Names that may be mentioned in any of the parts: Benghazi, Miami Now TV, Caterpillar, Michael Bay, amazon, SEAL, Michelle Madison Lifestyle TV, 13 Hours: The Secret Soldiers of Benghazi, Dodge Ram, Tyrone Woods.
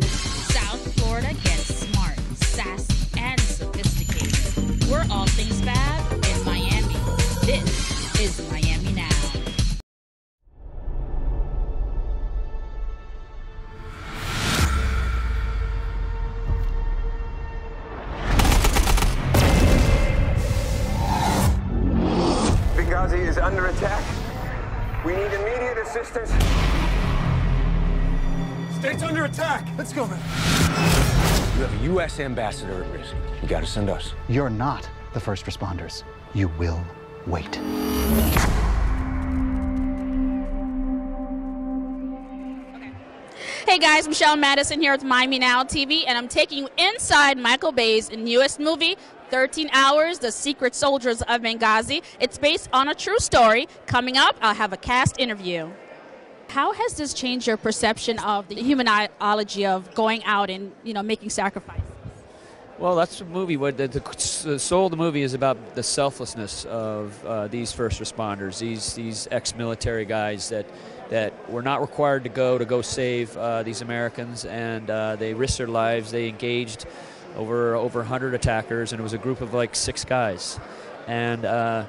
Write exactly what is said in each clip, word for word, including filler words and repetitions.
South Florida gets smart, sassy, and sophisticated. We're all things fab in Miami. This is Miami Now. Benghazi is under attack. We need immediate assistance. State's under attack. Let's go, man. You have a U S ambassador at risk. You gotta send us. You're not the first responders. You will wait. Hey guys, Michelle Madison here with Miami Now T V, and I'm taking you inside Michael Bay's newest movie, thirteen hours, The Secret Soldiers of Benghazi. It's based on a true story. Coming up, I'll have a cast interview. How has this changed your perception of the human ideology of going out and, you know, making sacrifices? Well, that's the movie. What the, the soul of the movie is about the selflessness of uh, these first responders, these these ex-military guys that that were not required to go to go save uh, these Americans, and uh, they risked their lives. They engaged over over one hundred attackers, and it was a group of like six guys. And uh,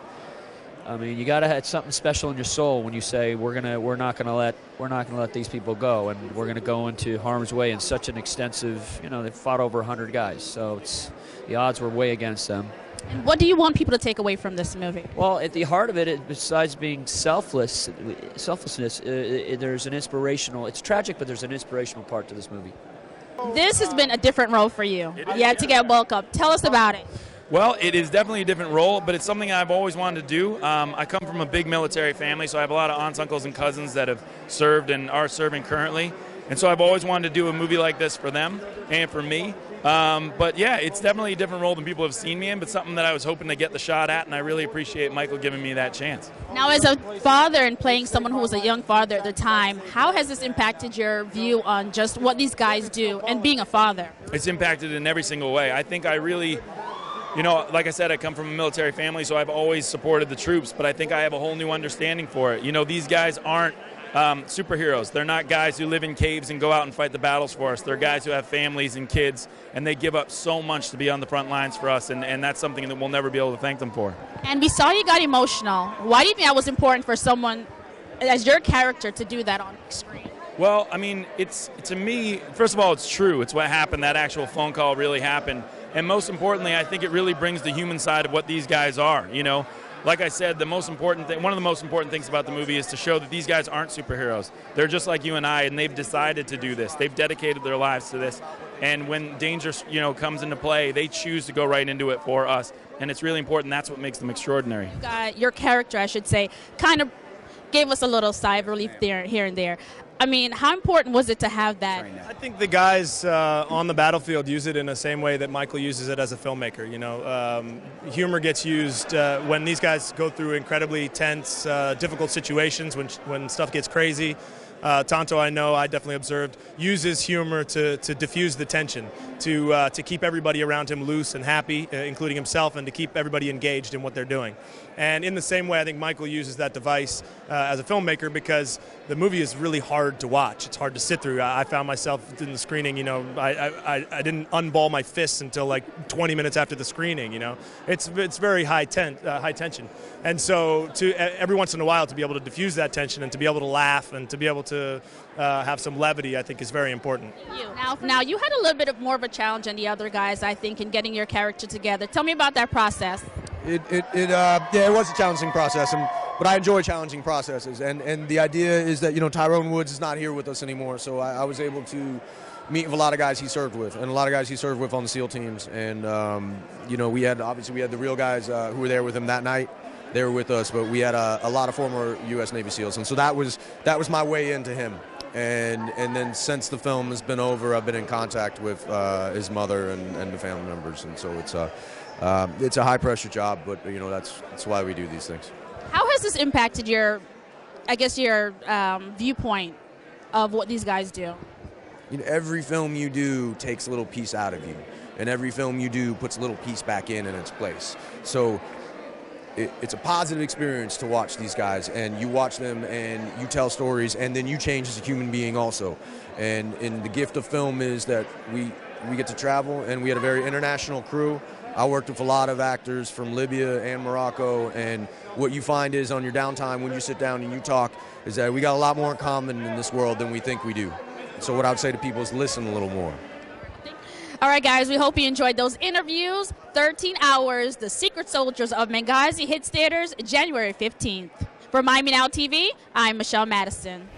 I mean, you got to have something special in your soul when you say we're gonna we're not gonna let we're not gonna let these people go, and we're gonna go into harm's way in such an extensive. You know, they fought over one hundred guys, so it's the odds were way against them. And what do you want people to take away from this movie? Well, at the heart of it, it besides being selfless, selflessness, uh, it, there's an inspirational. It's tragic, but there's an inspirational part to this movie. This has been a different role for you. Yet to get woke up. Tell us about it. Well, it is definitely a different role, but it's something I've always wanted to do. Um, I come from a big military family, so I have a lot of aunts, uncles, and cousins that have served and are serving currently. And so I've always wanted to do a movie like this for them and for me. Um, but yeah, it's definitely a different role than people have seen me in, but something that I was hoping to get the shot at, and I really appreciate Michael giving me that chance. Now, as a father and playing someone who was a young father at the time, how has this impacted your view on just what these guys do and being a father? It's impacted in every single way. I think I really... You know, like I said, I come from a military family, so I've always supported the troops, but I think I have a whole new understanding for it. You know, these guys aren't um, superheroes. They're not guys who live in caves and go out and fight the battles for us. They're guys who have families and kids, and they give up so much to be on the front lines for us, and, and that's something that we'll never be able to thank them for. And we saw you got emotional. Why do you think that was important for someone as your character to do that on screen? Well, I mean, it's to me, first of all, it's true. It's what happened. That actual phone call really happened. And most importantly, I think it really brings the human side of what these guys are, you know. Like I said, the most important thing, one of the most important things about the movie is to show that these guys aren't superheroes. They're just like you and I, and they've decided to do this. They've dedicated their lives to this. And when danger, you know, comes into play, they choose to go right into it for us. And it's really important. That's what makes them extraordinary. You got, your character, I should say, kind of gave us a little sigh of relief there, here and there. I mean, how important was it to have that? I think the guys uh, on the battlefield use it in the same way that Michael uses it as a filmmaker. You know, um, humor gets used uh, when these guys go through incredibly tense, uh, difficult situations, when, when stuff gets crazy. Uh, Tonto, I know, I definitely observed, uses humor to, to diffuse the tension, to, uh, to keep everybody around him loose and happy, uh, including himself, and to keep everybody engaged in what they're doing. And in the same way, I think Michael uses that device uh, as a filmmaker, because the movie is really hard to watch. It's hard to sit through. I, I found myself in the screening, you know, I, I, I didn't unball my fists until like twenty minutes after the screening, you know. It's, it's very high, ten, uh, high tension. And so to, every once in a while, to be able to diffuse that tension and to be able to laugh and to be able to to uh, have some levity, I think, is very important. Now, now, you had a little bit of more of a challenge than the other guys, I think, in getting your character together. Tell me about that process. It, it, it uh, yeah, it was a challenging process, and, but I enjoy challenging processes. And, and the idea is that, you know, Tyrone Woods is not here with us anymore, so I, I was able to meet with a lot of guys he served with, and a lot of guys he served with on the SEAL teams. And, um, you know, we had, obviously, we had the real guys uh, who were there with him that night. They were with us, but we had a, a lot of former U S Navy SEALs, and so that was that was my way into him. And and then since the film has been over, I've been in contact with uh, his mother and, and the family members, and so it's a uh, it's a high pressure job, but you know that's that's why we do these things. How has this impacted your, I guess your um, viewpoint of what these guys do? You know, every film you do takes a little piece out of you, and every film you do puts a little piece back in in its place. So. it, it's a positive experience to watch these guys, and you watch them and you tell stories, and then you change as a human being also. And, and the gift of film is that we, we get to travel, and we had a very international crew. I worked with a lot of actors from Libya and Morocco, and what you find is on your downtime when you sit down and you talk is that we got a lot more in common in this world than we think we do. So what I would say to people is listen a little more. All right, guys, we hope you enjoyed those interviews. thirteen hours, The Secret Soldiers of Benghazi hits theaters January fifteenth. For Miami Now T V, I'm Michelle Madison.